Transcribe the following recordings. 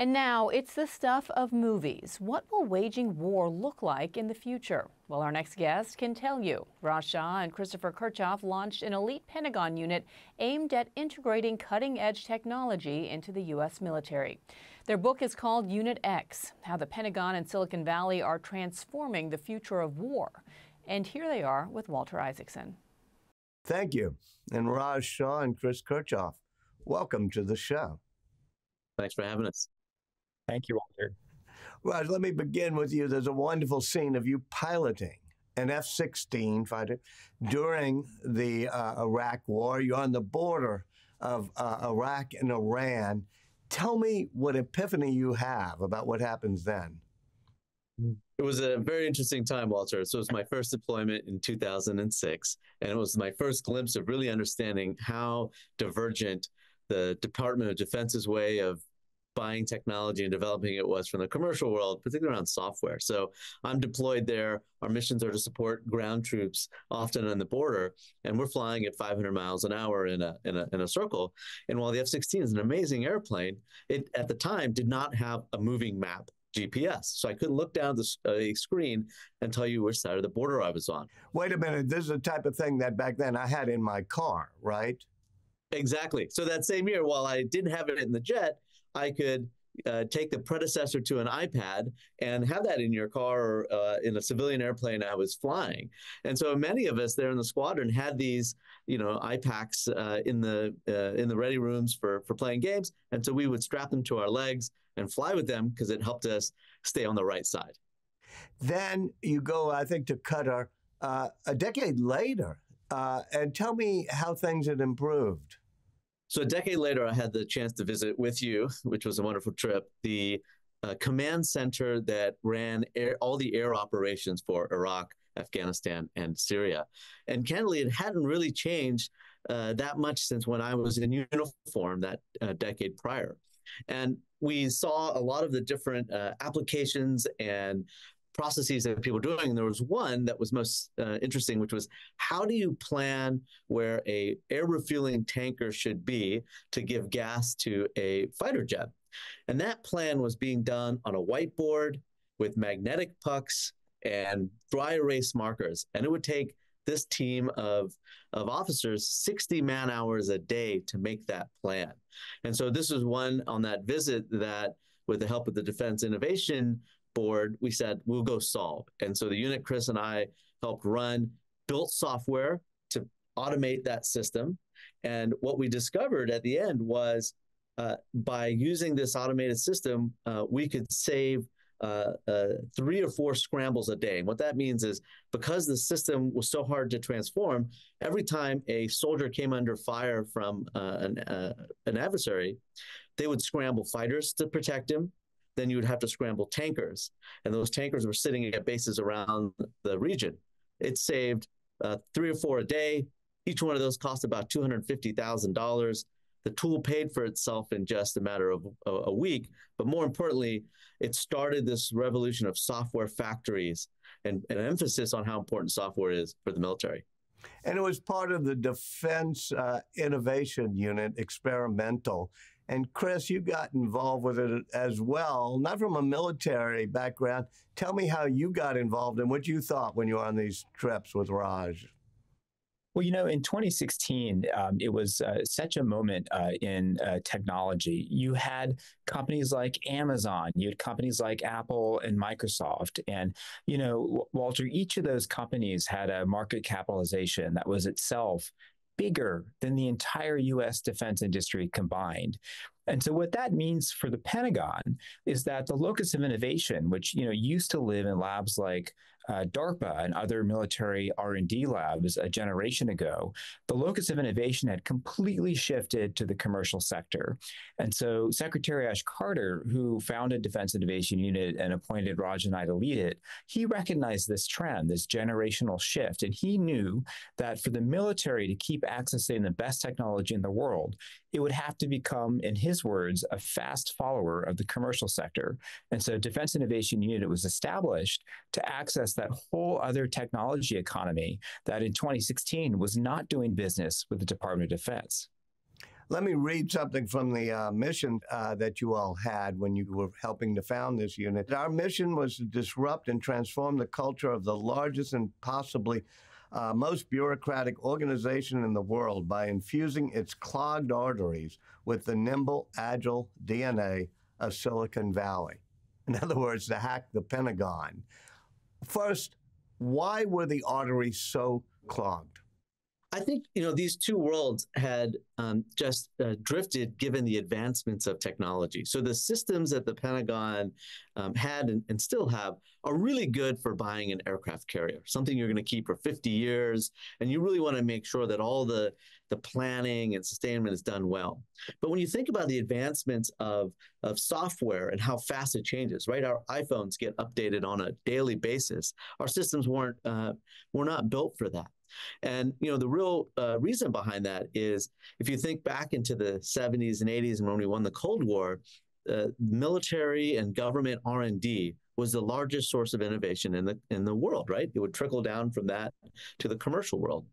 And now it's the stuff of movies. What will waging war look like in the future? Well, our next guest can tell you. Raj Shah and Christopher Kirchhoff launched an elite Pentagon unit aimed at integrating cutting-edge technology into the U.S. military. Their book is called Unit X, How the Pentagon and Silicon Valley Are Transforming the Future of War. And here they are with Walter Isaacson. Thank you. And Raj Shah and Chris Kirchhoff, welcome to the show. Thanks for having us. Thank you, Walter. Raj, let me begin with you. There's a wonderful scene of you piloting an F-16 fighter during the Iraq war. You're on the border of Iraq and Iran. Tell me what epiphany you have about what happens then. It was a very interesting time, Walter. So it was my first deployment in 2006, and it was my first glimpse of really understanding how divergent the Department of Defense's way of buying technology and developing it was from the commercial world, particularly around software. So I'm deployed there. Our missions are to support ground troops, often on the border, and we're flying at 500 miles an hour in a circle. And while the F-16 is an amazing airplane, it at the time did not have a moving map GPS. So I couldn't look down the screen and tell you which side of the border I was on. Wait a minute. This is the type of thing that back then I had in my car, right? Exactly. So that same year, while I didn't have it in the jet, I could take the predecessor to an iPad and have that in your car or in a civilian airplane I was flying. And so many of us there in the squadron had these, you know, iPacks in the ready rooms for playing games. And so we would strap them to our legs and fly with them because it helped us stay on the right side. Then you go, I think, to Qatar a decade later. And tell me how things had improved. So a decade later, I had the chance to visit with you, which was a wonderful trip, the command center that ran all the air operations for Iraq, Afghanistan, and Syria. And candidly, it hadn't really changed that much since when I was in uniform that decade prior. And we saw a lot of the different applications and processes that people were doing. And there was one that was most interesting, which was how do you plan where a air refueling tanker should be to give gas to a fighter jet? And that plan was being done on a whiteboard with magnetic pucks and dry erase markers. And it would take this team of officers 60 man hours a day to make that plan. And so this was one on that visit that with the help of the Defense Innovation Board, we said, we'll go solve. And so the unit Chris and I helped run, built software to automate that system. And what we discovered at the end was by using this automated system, we could save 3 or 4 scrambles a day. And what that means is because the system was so hard to transform, every time a soldier came under fire from an adversary, they would scramble fighters to protect him. Then you would have to scramble tankers. And those tankers were sitting at bases around the region. It saved 3 or 4 a day. Each one of those cost about $250,000. The tool paid for itself in just a matter of a week. But more importantly, it started this revolution of software factories and an emphasis on how important software is for the military. And it was part of the Defense Innovation Unit, experimental. And Chris, you got involved with it as well, not from a military background. Tell me how you got involved and what you thought when you were on these trips with Raj. Well, you know, in 2016, it was such a moment in technology. You had companies like Amazon, you had companies like Apple and Microsoft. And, you know, Walter, each of those companies had a market capitalization that was itself bigger than the entire U.S. defense industry combined. And so what that means for the Pentagon is that the locus of innovation, which used to live in labs like DARPA and other military R&D labs a generation ago, the locus of innovation had completely shifted to the commercial sector. And so Secretary Ash Carter, who founded Defense Innovation Unit and appointed Raj and I to lead it, he recognized this trend, this generational shift, and he knew that for the military to keep accessing the best technology in the world, it would have to become, in his words, a fast follower of the commercial sector. And so Defense Innovation Unit was established to access that whole other technology economy that in 2016 was not doing business with the Department of Defense. Let me read something from the mission that you all had when you were helping to found this unit. Our mission was to disrupt and transform the culture of the largest and possibly most bureaucratic organization in the world by infusing its clogged arteries with the nimble, agile DNA of Silicon Valley. In other words, to hack the Pentagon. First, why were the arteries so clogged? I think, you know, these two worlds had just drifted given the advancements of technology. So the systems that the Pentagon had and still have are really good for buying an aircraft carrier, something you're going to keep for 50 years. And you really want to make sure that all the planning and sustainment is done well. But when you think about the advancements of software and how fast it changes, right? Our iPhones get updated on a daily basis. Our systems were not built for that. And, you know, the real reason behind that is if you think back into the 70s and 80s and when we won the Cold War, military and government R&D was the largest source of innovation in the world, right? It would trickle down from that to the commercial world.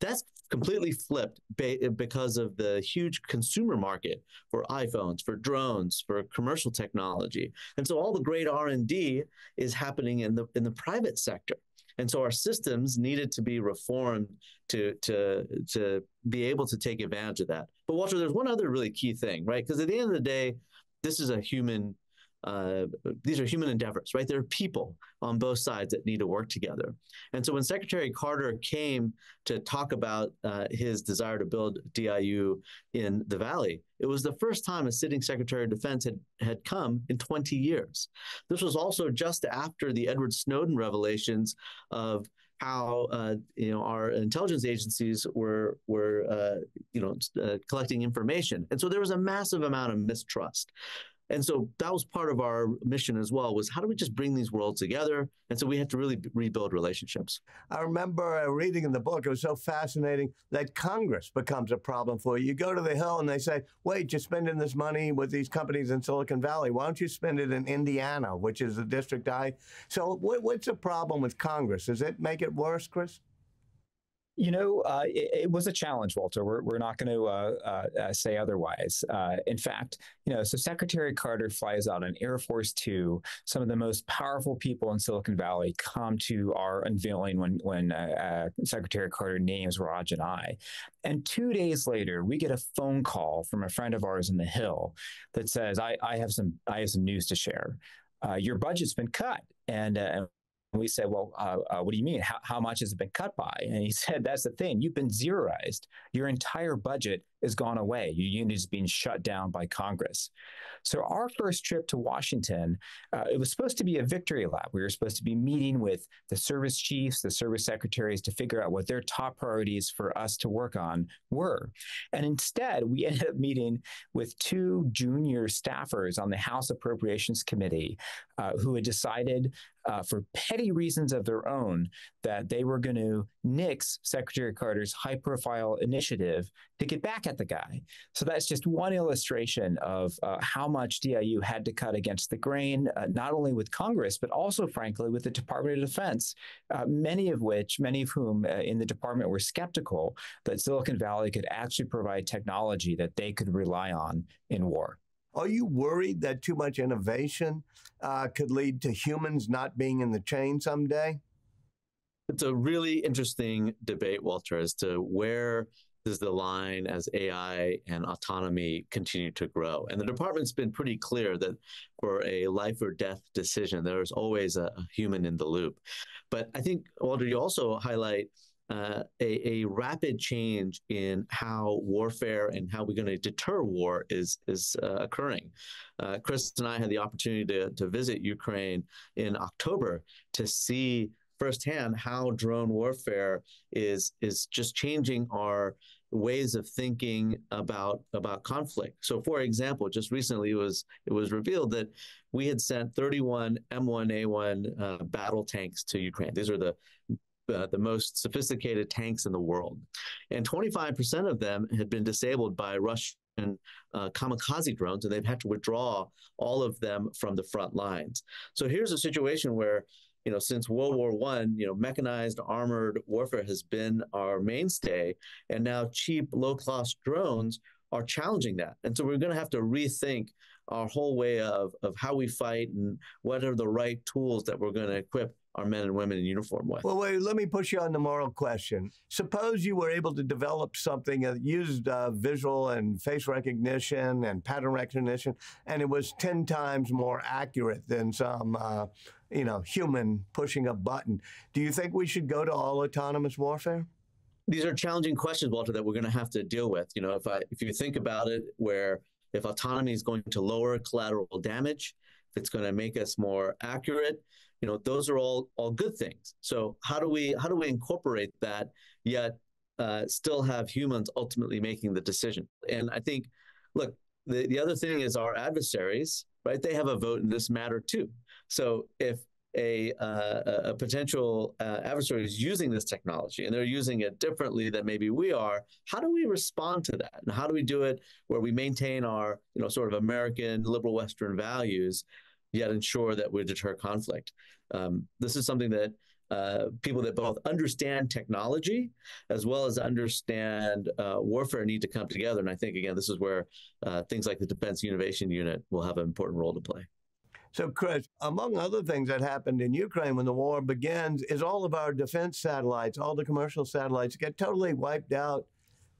That's completely flipped because of the huge consumer market for iPhones, for drones, for commercial technology. And so all the great R&D is happening in the private sector. And so our systems needed to be reformed to be able to take advantage of that. But Walter, there's one other really key thing, right? Because at the end of the day, this is a human. These are human endeavors, right? There are people on both sides that need to work together. And so when Secretary Carter came to talk about his desire to build DIU in the Valley, it was the first time a sitting Secretary of Defense had come in 20 years. This was also just after the Edward Snowden revelations of how our intelligence agencies were collecting information. And so there was a massive amount of mistrust. And so that was part of our mission as well, was how do we just bring these worlds together? And so we had to really rebuild relationships. I remember reading in the book, it was so fascinating, that Congress becomes a problem for you. You go to the Hill and they say, wait, you're spending this money with these companies in Silicon Valley. Why don't you spend it in Indiana, which is the district I... So what's the problem with Congress? Does it make it worse, Chris? You know, it was a challenge, Walter. We're not going to say otherwise. In fact, you know, so Secretary Carter flies out on Air Force Two. Some of the most powerful people in Silicon Valley come to our unveiling when Secretary Carter names Raj and I. And 2 days later, we get a phone call from a friend of ours on the Hill that says, "I have some news to share. Your budget's been cut." And we said, well, what do you mean? How much has it been cut by? And he said, that's the thing. You've been zeroized. Your entire budget has gone away. Your unit is being shut down by Congress. So our first trip to Washington, it was supposed to be a victory lap. We were supposed to be meeting with the service chiefs, the service secretaries to figure out what their top priorities for us to work on were. And instead, we ended up meeting with two junior staffers on the House Appropriations Committee who had decided for petty reasons of their own that they were going to nix Secretary Carter's high-profile initiative to get back at the guy. So that's just one illustration of how much DIU had to cut against the grain, not only with Congress, but also, frankly, with the Department of Defense, many of whom in the department were skeptical that Silicon Valley could actually provide technology that they could rely on in war. Are you worried that too much innovation could lead to humans not being in the chain someday? It's a really interesting debate, Walter, as to where does the line as AI and autonomy continue to grow. And the department's been pretty clear that for a life or death decision, there is always a human in the loop. But I think, Walter, you also highlight a rapid change in how warfare and how we're going to deter war is occurring. Chris and I had the opportunity to visit Ukraine in October to see firsthand how drone warfare is just changing our ways of thinking about conflict. So, for example, just recently it was revealed that we had sent 31 M1A1 battle tanks to Ukraine. These are the most sophisticated tanks in the world, and 25% of them had been disabled by Russia and kamikaze drones, and they've had to withdraw all of them from the front lines. So here's a situation where, you know, since World War I, you know, mechanized armored warfare has been our mainstay, and now cheap, low-cost drones are challenging that. And so we're going to have to rethink our whole way of how we fight and what are the right tools that we're going to equip our men and women in uniform with. Well, wait, let me push you on the moral question. Suppose you were able to develop something that used visual and face recognition and pattern recognition, and it was 10 times more accurate than some, human pushing a button. Do you think we should go to all autonomous warfare? These are challenging questions, Walter, that we're going to have to deal with. You know, if you think about it, where if autonomy is going to lower collateral damage, if it's going to make us more accurate, you know, those are all good things. So how do we incorporate that yet still have humans ultimately making the decision? And I think, look, the other thing is our adversaries, right? They have a vote in this matter too. So if a potential adversary is using this technology and they're using it differently than maybe we are, how do we respond to that? And how do we do it where we maintain our, sort of American liberal Western values, yet ensure that we deter conflict? This is something that people that both understand technology as well as understand warfare need to come together. And I think, again, this is where things like the Defense Innovation Unit will have an important role to play. So, Chris, among other things that happened in Ukraine when the war begins is all of our defense satellites, all the commercial satellites, get totally wiped out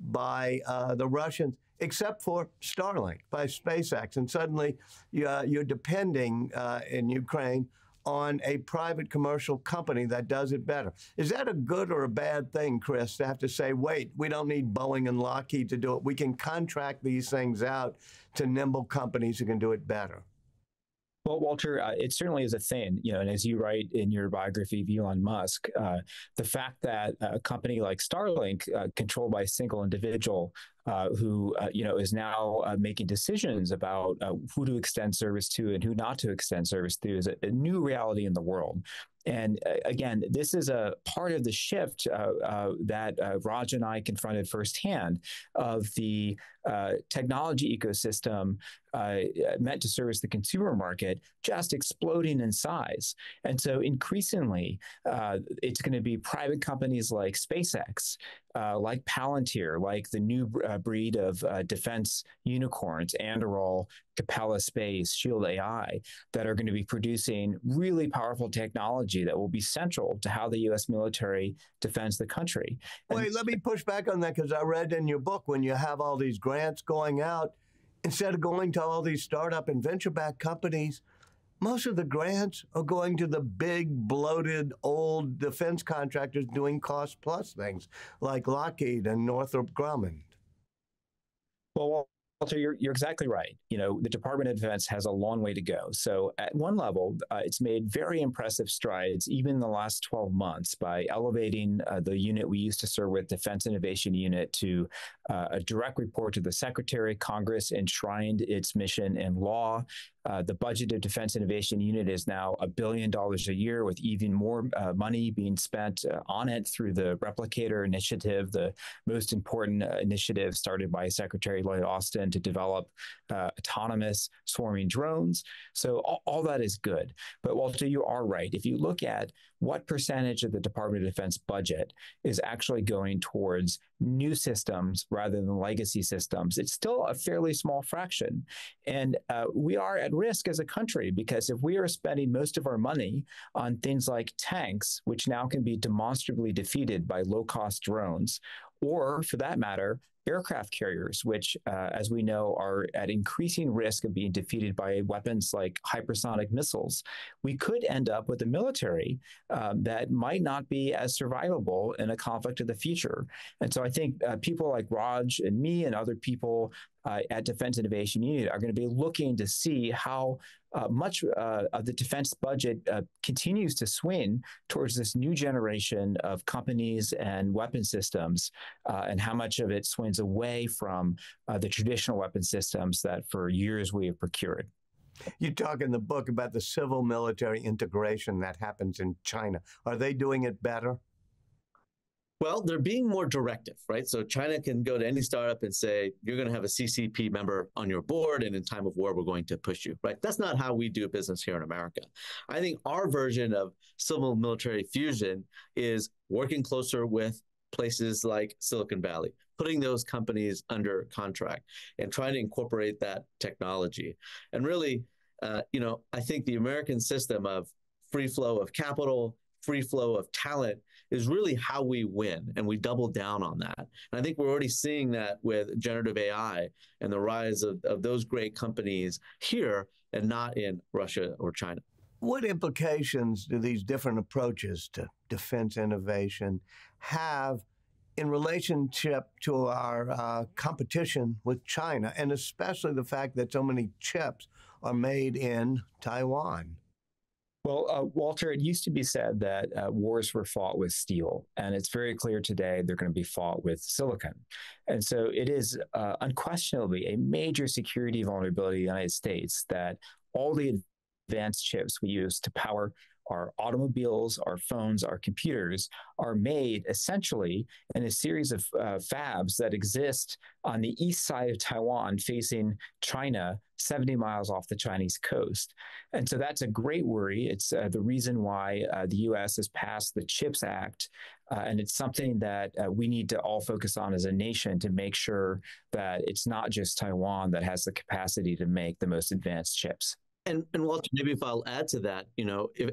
by the Russians, except for Starlink, by SpaceX. And suddenly you're depending in Ukraine on a private commercial company that does it better. Is that a good or a bad thing, Chris, to have to say, wait, we don't need Boeing and Lockheed to do it. We can contract these things out to nimble companies who can do it better? Well, Walter, it certainly is a thing, and as you write in your biography of Elon Musk, the fact that a company like Starlink, controlled by a single individual who, is now making decisions about who to extend service to and who not to extend service to is a new reality in the world. And again, this is a part of the shift that Raj and I confronted firsthand of the technology ecosystem meant to service the consumer market just exploding in size. And so increasingly, it's going to be private companies like SpaceX, like Palantir, like the new breed of defense unicorns, Anduril, Capella Space, Shield AI, that are going to be producing really powerful technology that will be central to how the U.S. military defends the country. And wait, let me push back on that, because I read in your book, when you have all these grants going out, instead of going to all these startup and venture-backed companies, most of the grants are going to the big, bloated, old defense contractors doing cost-plus things like Lockheed and Northrop Grumman. Well, Walter, you're exactly right. The Department of Defense has a long way to go. So at one level, it's made very impressive strides, even in the last 12 months, by elevating the unit we used to serve with, Defense Innovation Unit, to a direct report to the Secretary. Congress enshrined its mission in law. The budget of Defense Innovation Unit is now $1 billion a year, with even more money being spent on it through the Replicator Initiative, the most important initiative started by Secretary Lloyd Austin to develop autonomous swarming drones. So all that is good. But Walter, you are right. If you look at what percentage of the Department of Defense budget is actually going towards new systems rather than legacy systems, it's still a fairly small fraction. And we are at risk as a country, because if we are spending most of our money on things like tanks, which now can be demonstrably defeated by low-cost drones, or for that matter, aircraft carriers, which, as we know, are at increasing risk of being defeated by weapons like hypersonic missiles, we could end up with a military that might not be as survivable in a conflict of the future. And so I think people like Raj and me and other people at Defense Innovation Unit are going to be looking to see how much of the defense budget continues to swing towards this new generation of companies and weapon systems, and how much of it swings away from the traditional weapon systems that for years we have procured. You talk in the book about the civil-military integration that happens in China. Are they doing it better? Well, they're being more directive, right? So China can go to any startup and say, you're going to have a CCP member on your board, and in time of war, we're going to push you, right? That's not how we do business here in America. I think our version of civil-military fusion is working closer with places like Silicon Valley, putting those companies under contract and trying to incorporate that technology. And really, I think the American system of free flow of capital, free flow of talent is really how we win, and we double down on that. And I think we're already seeing that with generative AI and the rise of those great companies here and not in Russia or China. What implications do these different approaches to defense innovation have in relationship to our competition with China, and especially the fact that so many chips are made in Taiwan? Well, Walter, it used to be said that wars were fought with steel, and it's very clear today they're going to be fought with silicon. And so it is unquestionably a major security vulnerability in the United States that all the advanced chips we use to power our automobiles, our phones, our computers are made essentially in a series of fabs that exist on the east side of Taiwan facing China, 70 miles off the Chinese coast. And so that's a great worry. It's the reason why the U.S. has passed the CHIPS Act. And it's something that we need to all focus on as a nation to make sure that it's not just Taiwan that has the capacity to make the most advanced chips. And Walter, maybe if I'll add to that,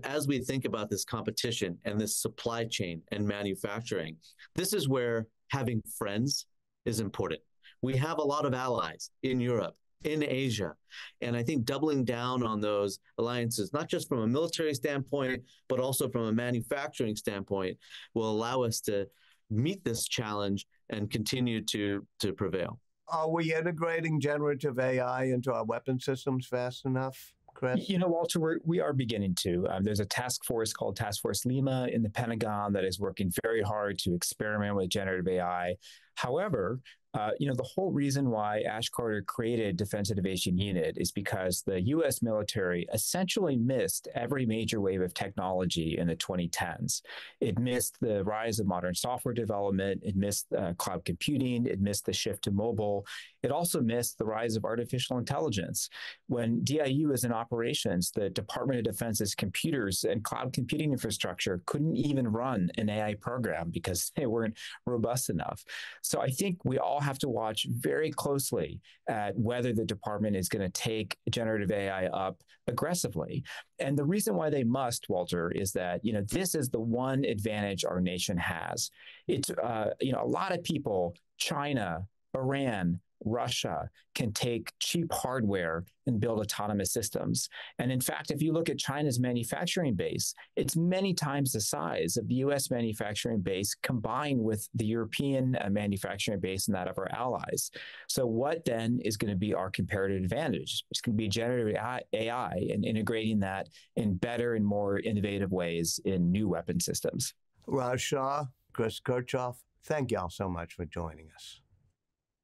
as we think about this competition and this supply chain and manufacturing, this is where having friends is important. We have a lot of allies in Europe, in Asia, and I think doubling down on those alliances, not just from a military standpoint, but also from a manufacturing standpoint, will allow us to meet this challenge and continue to prevail. Are we integrating generative AI into our weapon systems fast enough, Chris? Walter, we are beginning to. There's a task force called Task Force Lima in the Pentagon that is working very hard to experiment with generative AI. However, the whole reason why Ash Carter created Defense Innovation Unit is because the U.S. military essentially missed every major wave of technology in the 2010s. It missed the rise of modern software development. It missed cloud computing. It missed the shift to mobile. It also missed the rise of artificial intelligence. When DIU is in operations, the Department of Defense's computers and cloud computing infrastructure couldn't even run an AI program because they weren't robust enough. So I think we all have to watch very closely at whether the department is going to take generative AI up aggressively. And the reason why they must, Walter, is that, this is the one advantage our nation has. It's, a lot of people, China, Iran, Russia can take cheap hardware and build autonomous systems. And in fact, if you look at China's manufacturing base, it's many times the size of the U.S. manufacturing base combined with the European manufacturing base and that of our allies. So what then is going to be our comparative advantage? It's going to be generative AI and integrating that in better and more innovative ways in new weapon systems. Raj Shah, Chris Kirchhoff, thank y'all so much for joining us.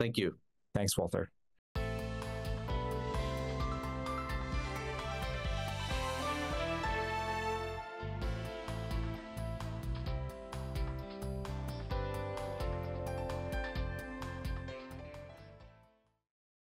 Thank you. Thanks, Walter.